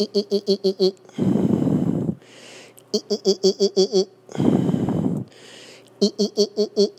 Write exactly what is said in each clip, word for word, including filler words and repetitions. E e e e e e e e e e e e e e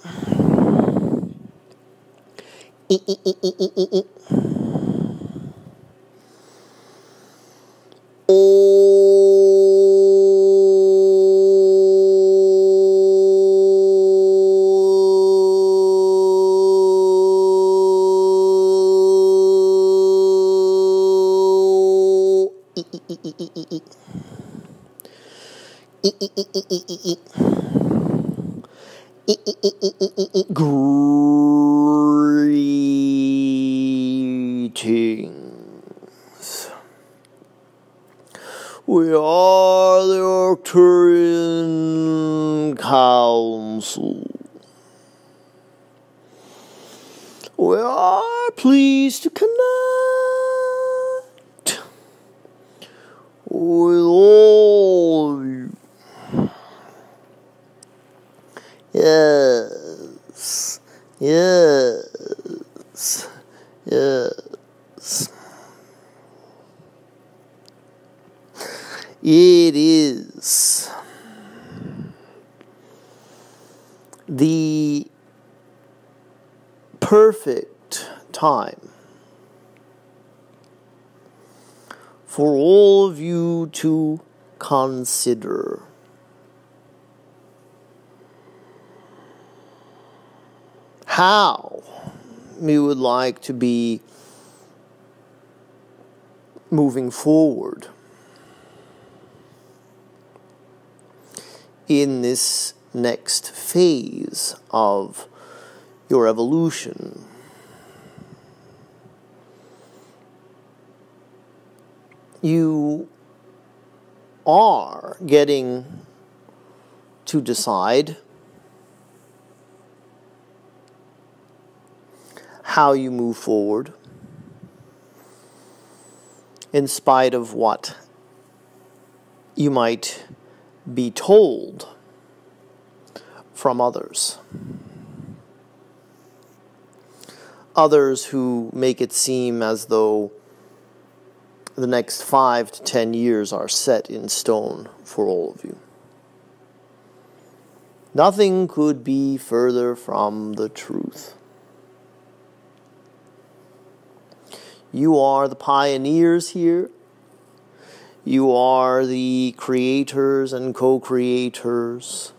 Greetings. We are the Arcturian Council. We are pleased to connect with all of you. Yes, yes, yes. It is the perfect time for all of you to consider how we would like to be moving forward in this next phase of your evolution. You are getting to decide how you move forward, in spite of what you might be told from others. Others who make it seem as though the next five to ten years are set in stone for all of you. Nothing could be further from the truth. You are the pioneers here. You are the creators and co-creators.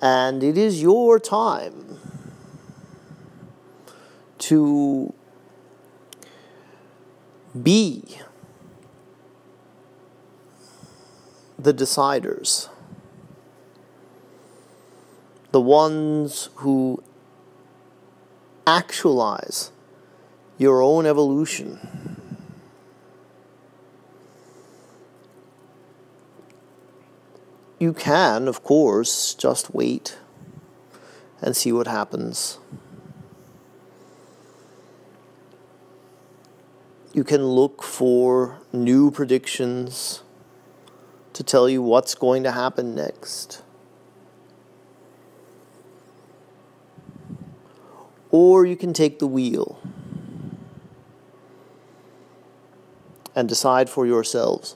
And it is your time to be the deciders, the ones who actualize your own evolution. You can, of course, just wait and see what happens. You can look for new predictions to tell you what's going to happen next. Or you can take the wheel and decide for yourselves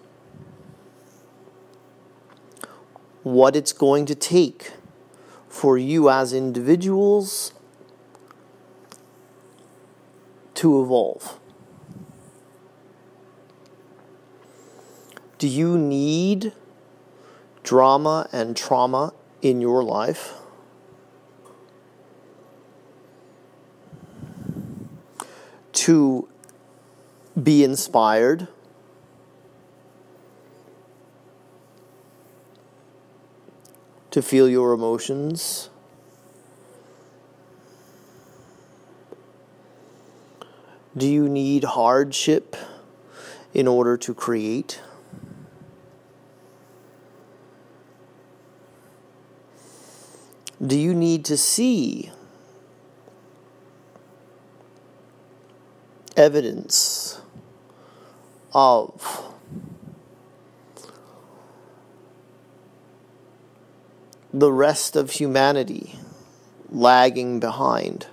what it's going to take for you as individuals to evolve. Do you need drama and trauma in your life? to be inspired, to feel your emotions, do you need hardship in order to create? Do you need to see evidence of the rest of humanity lagging behind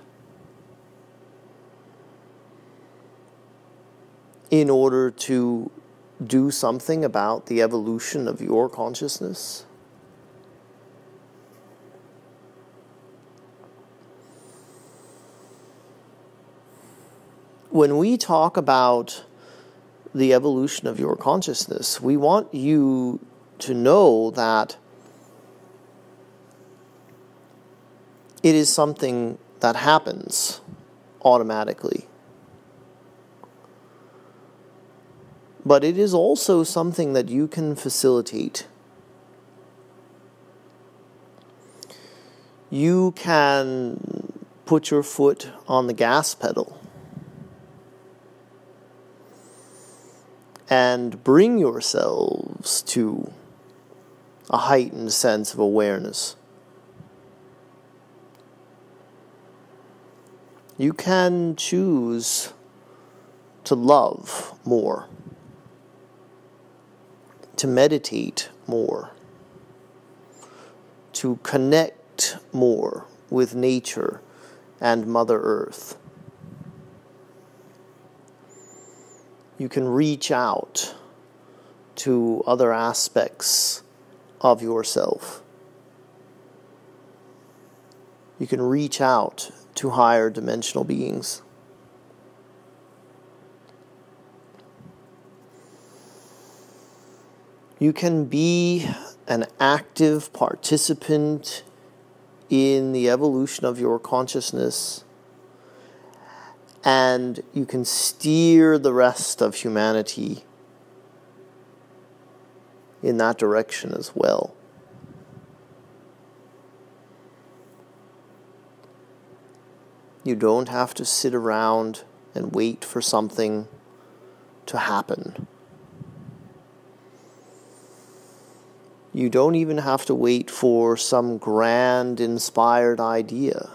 in order to do something about the evolution of your consciousness? When we talk about the evolution of your consciousness, we want you to know that it is something that happens automatically. But it is also something that you can facilitate. You can put your foot on the gas pedal and bring yourselves to a heightened sense of awareness. You can choose to love more, to meditate more, to connect more with nature and Mother Earth. You can reach out to other aspects of yourself. You can reach out to higher dimensional beings. You can be an active participant in the evolution of your consciousness, and you can steer the rest of humanity in that direction as well. You don't have to sit around and wait for something to happen. You don't even have to wait for some grand, inspired idea.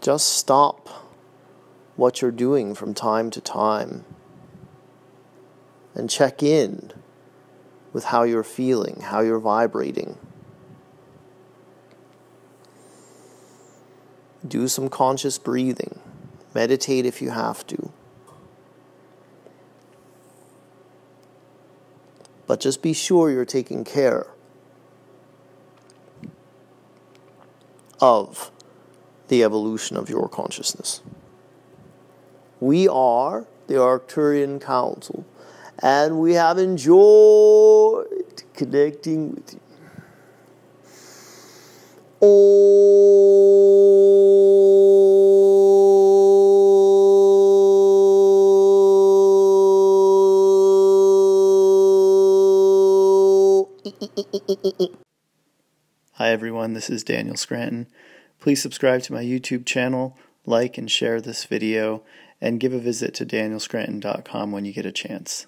Just stop what you're doing from time to time and check in with how you're feeling, how you're vibrating. Do some conscious breathing. Meditate if you have to. But just be sure you're taking care of the evolution of your consciousness. We are the Arcturian Council, and we have enjoyed connecting with you. Oh. Hi everyone, this is Daniel Scranton. Please subscribe to my YouTube channel, like and share this video, and give a visit to daniel scranton dot com when you get a chance.